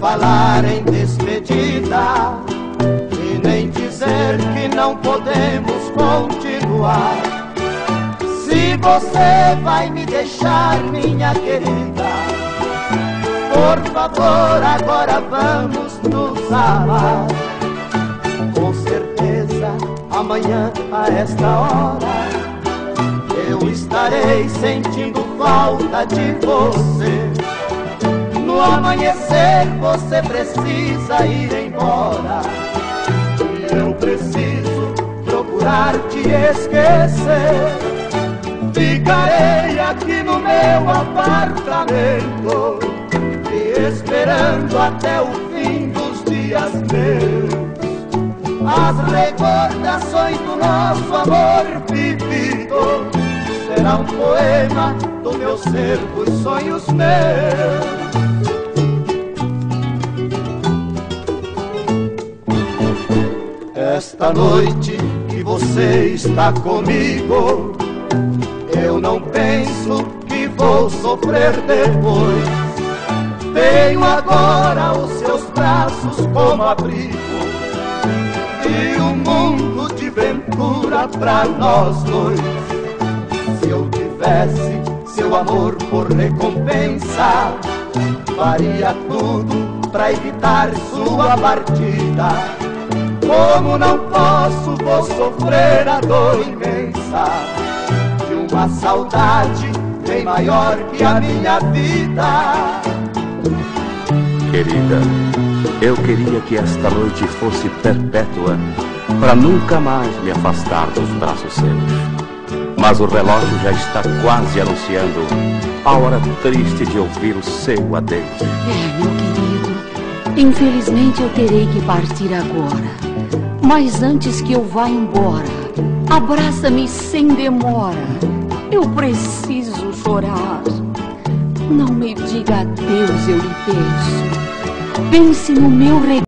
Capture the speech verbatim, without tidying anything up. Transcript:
falar em despedida e nem dizer que não podemos continuar. Se você vai me deixar, minha querida, por favor, agora vamos nos amar. Com certeza, amanhã a esta hora eu estarei sentindo falta de você. No amanhecer você precisa ir embora, e eu preciso procurar te esquecer. Ficarei aqui no meu apartamento e esperando até o fim dos dias meus. As recordações do nosso amor vivido serão um poema do meu ser por sonhos meus. Esta noite que você está comigo, eu não penso que vou sofrer depois. Tenho agora os seus braços como abrigo e um mundo de ventura pra nós dois. Se eu tivesse seu amor por recompensa, faria tudo pra evitar sua partida. Como não posso, vou sofrer a dor imensa de uma saudade bem maior que a minha vida. Querida, eu queria que esta noite fosse perpétua, para nunca mais me afastar dos braços seus. Mas o relógio já está quase anunciando a hora triste de ouvir o seu adeus. É, meu querido, infelizmente eu terei que partir agora. Mas antes que eu vá embora, abraça-me sem demora. Eu preciso chorar. Não me diga adeus, eu lhe peço. Pense no meu regresso.